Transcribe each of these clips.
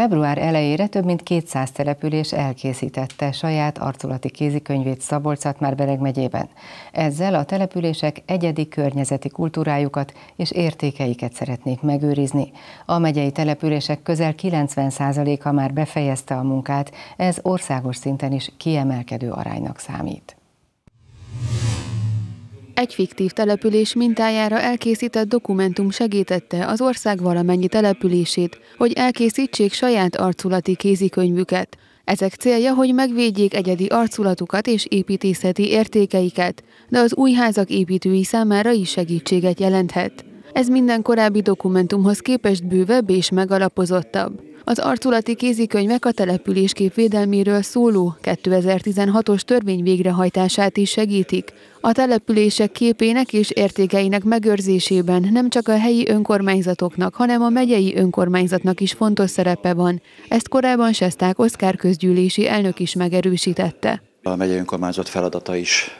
Február elejére több mint 200 település elkészítette saját arculati kézikönyvét Szabolcs-Szatmár-Bereg megyében. Ezzel a települések egyedi környezeti kultúrájukat és értékeiket szeretnék megőrizni. A megyei települések közel 90%-a már befejezte a munkát, ez országos szinten is kiemelkedő aránynak számít. Egy fiktív település mintájára elkészített dokumentum segítette az ország valamennyi települését, hogy elkészítsék saját arculati kézikönyvüket. Ezek célja, hogy megvédjék egyedi arculatukat és építészeti értékeiket, de az új házak építői számára is segítséget jelenthet. Ez minden korábbi dokumentumhoz képest bővebb és megalapozottabb. Az arculati kézikönyvek a településkép védelméről szóló 2016-os törvény végrehajtását is segítik. A települések képének és értékeinek megőrzésében nem csak a helyi önkormányzatoknak, hanem a megyei önkormányzatnak is fontos szerepe van. Ezt korábban Sesták Oszkár közgyűlési elnök is megerősítette. A megyei önkormányzat feladata is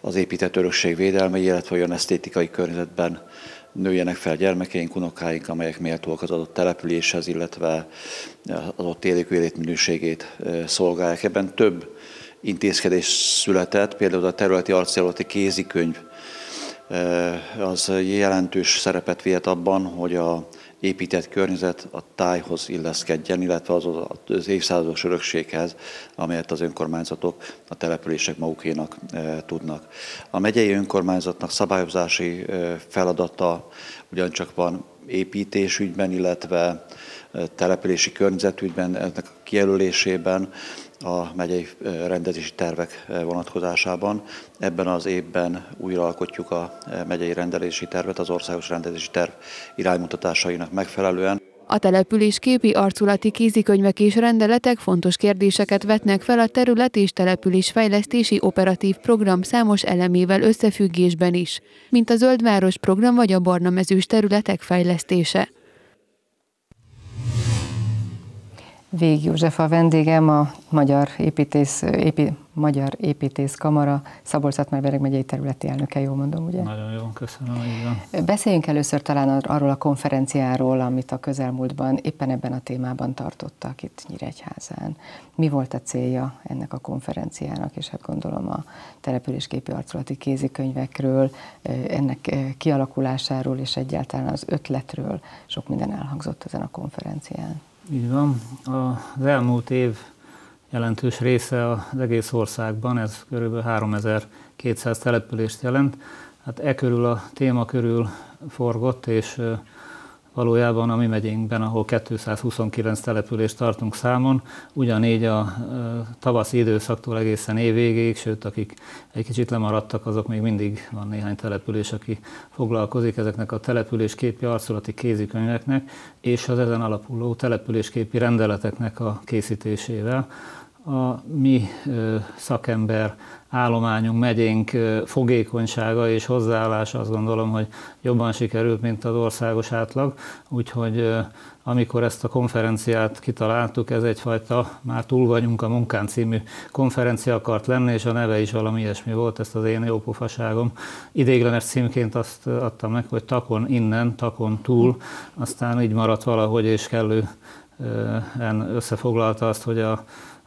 az épített örökség védelme, illetve olyan esztétikai környezetben nőjenek fel gyermekeink, unokáink, amelyek méltóak az adott településhez, illetve az ott élők életminőségét szolgálják. Ebben több intézkedés született, például a területi arculati kézikönyv az jelentős szerepet vihet abban, hogy az épített környezet a tájhoz illeszkedjen, illetve az évszázados örökséghez, amelyet az önkormányzatok, a települések magukénak tudnak. A megyei önkormányzatnak szabályozási feladata ugyancsak van építésügyben, illetve települési környezetügyben, ennek a kijelölésében, a megyei rendezési tervek vonatkozásában. Ebben az évben újra alkotjuk a megyei rendelési tervet, az országos rendelési terv iránymutatásainak megfelelően. A településképi arculati kézikönyvek és rendeletek fontos kérdéseket vetnek fel a terület és településfejlesztési operatív program számos elemével összefüggésben is, mint a zöldváros program vagy a barnamezős területek fejlesztése. Vég József a vendégem, a Magyar Építészkamara Szabolcs-Szatmár-Bereg megyei területi elnöke, jól mondom, ugye? Nagyon jó, köszönöm. Igen. Beszéljünk először talán arról a konferenciáról, amit a közelmúltban éppen ebben a témában tartottak itt Nyíregyházán. Mi volt a célja ennek a konferenciának, és hát gondolom a településképi arculati kézikönyvekről, ennek kialakulásáról és egyáltalán az ötletről sok minden elhangzott ezen a konferencián. Így van. Az elmúlt év jelentős része az egész országban, ez kb. 3200 települést jelent. Hát e körül a téma körül forgott, és valójában a mi megyénkben, ahol 229 települést tartunk számon, ugyanígy a tavaszi időszaktól egészen évvégéig, sőt, akik egy kicsit lemaradtak, azok még mindig van néhány település, aki foglalkozik ezeknek a településképi arculati kézikönyveknek és az ezen alapuló településképi rendeleteknek a készítésével. A mi szakember állományunk, megyénk fogékonysága és hozzáállása azt gondolom, hogy jobban sikerült, mint az országos átlag, úgyhogy amikor ezt a konferenciát kitaláltuk, ez egyfajta már túl vagyunk a munkán című konferencia akart lenni, és a neve is valami ilyesmi volt, ezt az én jópofaságom ideiglenes címként azt adtam meg, hogy takon innen, takon túl, aztán így maradt valahogy, és kellően összefoglalta azt, hogy a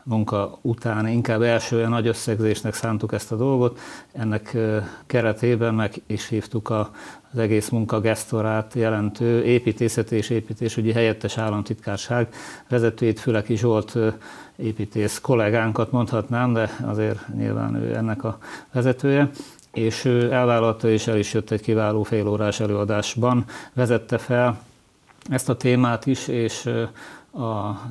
munka után inkább első olyan nagy összegzésnek szántuk ezt a dolgot. Ennek keretében meg is hívtuk az egész munka gesztorát jelentő építészeti és építésügyi helyettes államtitkárság vezetőjét, Füleki Zsolt építész kollégánkat mondhatnám, de azért nyilván ő ennek a vezetője. És ő elvállalta és el is jött egy kiváló félórás előadásban, vezette fel ezt a témát is, és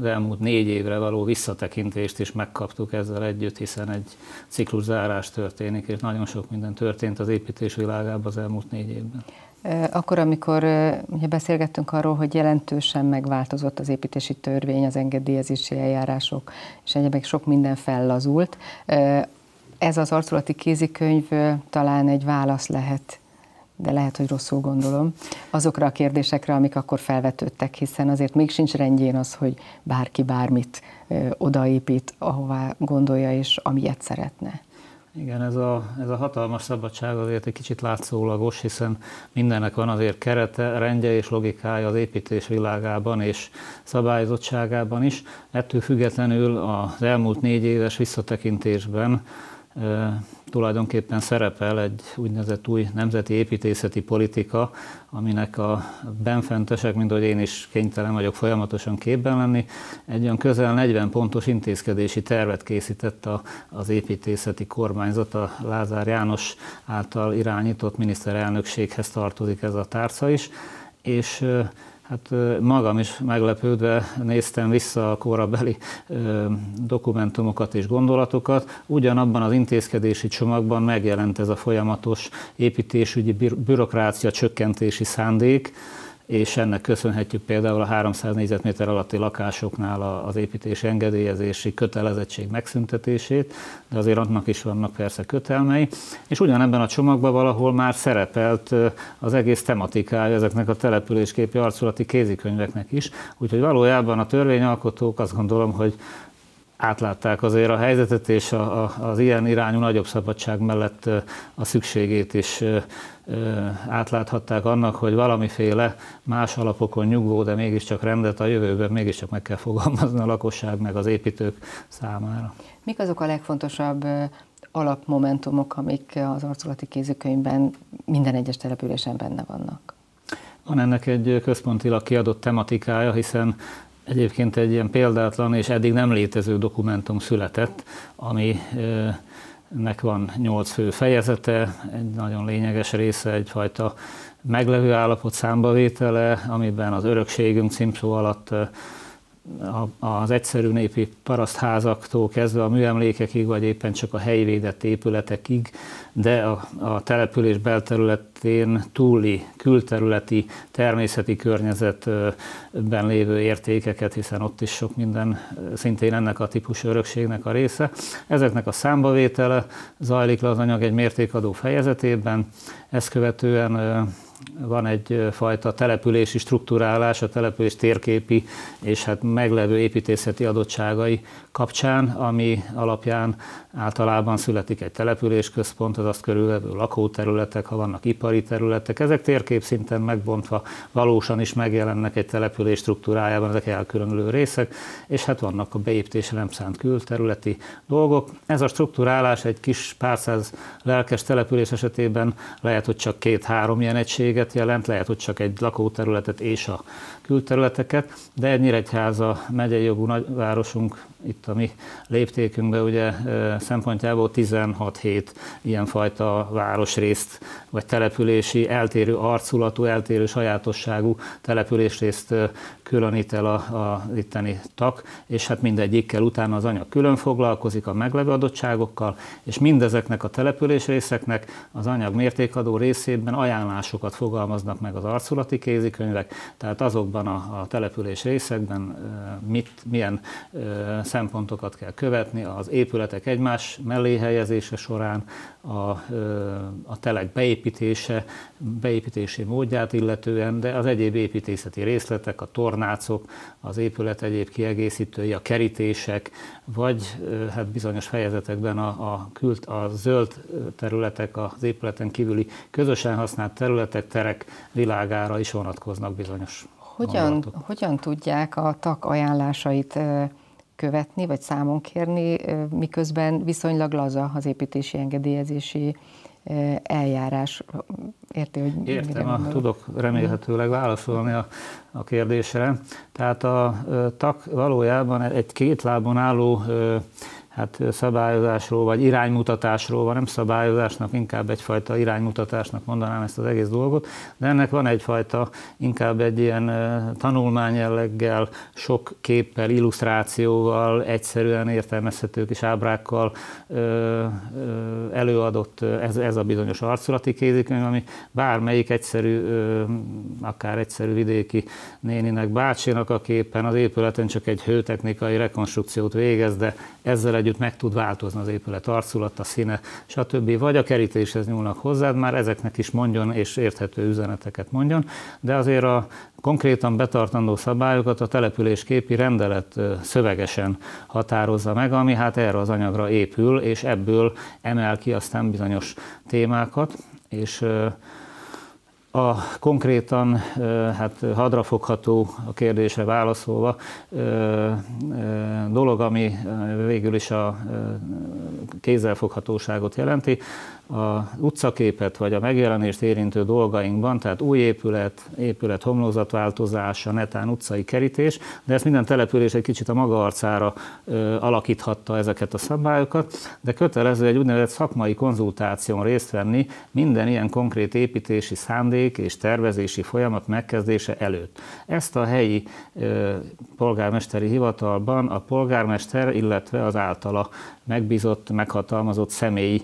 az elmúlt 4 évre való visszatekintést is megkaptuk ezzel együtt, hiszen egy cikluszárás történik, és nagyon sok minden történt az építés világában az elmúlt 4 évben. Akkor, amikor ugye beszélgettünk arról, hogy jelentősen megváltozott az építési törvény, az engedélyezési eljárások, és egyébként sok minden fellazult, ez az arculati kézikönyv talán egy válasz lehet, de lehet, hogy rosszul gondolom, azokra a kérdésekre, amik akkor felvetődtek, hiszen azért még sincs rendjén az, hogy bárki bármit odaépít, ahová gondolja és amilyet szeretne. Igen, ez a hatalmas szabadság azért egy kicsit látszólagos, hiszen mindennek van azért kerete, rendje és logikája az építés világában és szabályozottságában is. Ettől függetlenül az elmúlt 4 éves visszatekintésben tulajdonképpen szerepel egy úgynevezett új nemzeti építészeti politika, aminek a benfentesek, mint ahogy én is kénytelen vagyok folyamatosan képben lenni, egy olyan közel 40 pontos intézkedési tervet készített az építészeti kormányzat, a Lázár János által irányított miniszterelnökséghez tartozik ez a tárca is, és hát magam is meglepődve néztem vissza a korabeli dokumentumokat és gondolatokat. Ugyanabban az intézkedési csomagban megjelent ez a folyamatos építésügyi bürokrácia csökkentési szándék, és ennek köszönhetjük például a 300 négyzetméter alatti lakásoknál az építési engedélyezési kötelezettség megszüntetését, de azért annak is vannak persze kötelmei, és ugyanebben a csomagban valahol már szerepelt az egész tematikája ezeknek a településképi arculati kézikönyveknek is, úgyhogy valójában a törvényalkotók azt gondolom, hogy átlátták azért a helyzetet, és az ilyen irányú nagyobb szabadság mellett a szükségét is átláthatták annak, hogy valamiféle más alapokon nyugvó, de mégiscsak rendet a jövőben mégiscsak meg kell fogalmazni a lakosság meg az építők számára. Mik azok a legfontosabb alapmomentumok, amik az arculati kézikönyvben minden egyes településen benne vannak? Van ennek egy központilag kiadott tematikája, hiszen egyébként egy ilyen példátlan és eddig nem létező dokumentum született, aminek van 8 fő fejezete, egy nagyon lényeges része, egyfajta meglevő állapot számbavétele, amiben az örökségünk címszó alatt az egyszerű népi parasztházaktól kezdve a műemlékekig, vagy éppen csak a helyi védett épületekig, de a település belterületén túli, külterületi, természeti környezetben lévő értékeket, hiszen ott is sok minden szintén ennek a típusú örökségnek a része. Ezeknek a számbavétele zajlik le az anyag egy mértékadó fejezetében, ezt követően van egyfajta települési strukturálás, a település térképi és hát meglevő építészeti adottságai kapcsán, ami alapján általában születik egy településközpont, az azt körülvevő lakóterületek, ha vannak ipari területek, ezek térkép szinten megbontva valósan is megjelennek egy település struktúrájában, ezek elkülönülő részek, és hát vannak a beépítésre nem szánt külterületi dolgok. Ez a strukturálás egy kis pár száz lelkes település esetében lehet, hogy csak 2-3 ilyen egységet jelent, lehet, hogy csak egy lakóterületet és a külterületeket, de egy Nyíregyháza megyei jogú nagyvárosunk, itt a mi léptékünkben ugye szempontjából 16-7 ilyenfajta városrészt, vagy települési, eltérő arculatú, eltérő sajátosságú településrészt különít el az itteni TAK, és hát mindegyikkel utána az anyag külön foglalkozik a meglevő adottságokkal, és mindezeknek a településrészeknek az anyag mértékadó részében ajánlásokat fogalmaznak meg az arculati kézikönyvek, tehát azokban a település részekben milyen szempontokat kell követni, az épületek egymás mellé helyezése során, a telek beépítési módját illetően, de az egyéb építészeti részletek, a tornácok, az épület egyéb kiegészítői, a kerítések, vagy hát bizonyos fejezetekben a zöld területek, az épületen kívüli közösen használt területek, terek világára is vonatkoznak bizonyos gondolatok. Hogyan tudják a TAK ajánlásait követni, vagy számon kérni, miközben viszonylag laza az építési engedélyezési eljárás? Érti, hogy Értem, tudok remélhetőleg válaszolni a kérdésre. Tehát a TAK valójában egy két lábon álló hát szabályozásról, vagy iránymutatásról van, nem szabályozásnak, inkább egyfajta iránymutatásnak mondanám ezt az egész dolgot, de ennek van egyfajta, inkább egy ilyen tanulmányjelleggel, sok képpel, illusztrációval, egyszerűen értelmezhető kis ábrákkal előadott ez a bizonyos arculati kézikönyv, ami bármelyik egyszerű, akár egyszerű vidéki néninek, bácsinak a képen az épületen csak egy hőtechnikai rekonstrukciót végez, de ezzel egy együtt meg tud változni az épület arculata, színe, stb. Vagy a kerítéshez nyúlnak hozzád, már ezeknek is mondjon és érthető üzeneteket mondjon, de azért a konkrétan betartandó szabályokat a településképi rendelet szövegesen határozza meg, ami hát erre az anyagra épül, és ebből emel ki aztán bizonyos témákat, és a konkrétan hát hadrafogható, a kérdésre válaszolva dolog, ami végül is a kézzelfoghatóságot jelenti, az utcaképet vagy a megjelenést érintő dolgainkban, tehát új épület, épület homlokzatváltozása, netán utcai kerítés, de ezt minden település egy kicsit a maga arcára alakíthatta ezeket a szabályokat, de kötelező egy úgynevezett szakmai konzultáción részt venni minden ilyen konkrét építési szándék és tervezési folyamat megkezdése előtt. Ezt a helyi polgármesteri hivatalban a polgármester, illetve az általa megbízott, meghatalmazott személy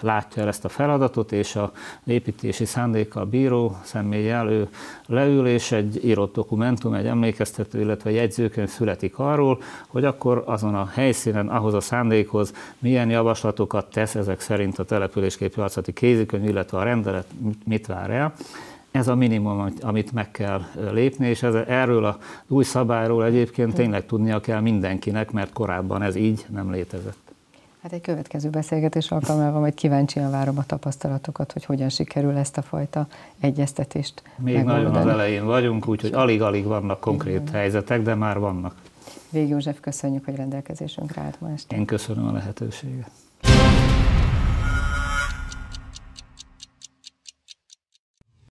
látja el ezt a feladatot, és az építési szándékkal bíró személlyel ő leül, és egy írott dokumentum, egy emlékeztető, illetve jegyzőkönyv születik arról, hogy akkor azon a helyszínen, ahhoz a szándékhoz milyen javaslatokat tesz ezek szerint a településképi arculati kézikönyv, illetve a rendelet mit vár el. Ez a minimum, amit meg kell lépni, és erről az új szabályról egyébként tényleg tudnia kell mindenkinek, mert korábban ez így nem létezett. Hát egy következő beszélgetés alkalmával majd kíváncsian várom a tapasztalatokat, hogy hogyan sikerül ezt a fajta egyeztetést megoldani. Nagyon az elején vagyunk, úgyhogy alig-alig vannak konkrét helyzetek, de már vannak. Végj József, köszönjük, hogy rendelkezésünkre állt ma este. Én köszönöm a lehetőséget.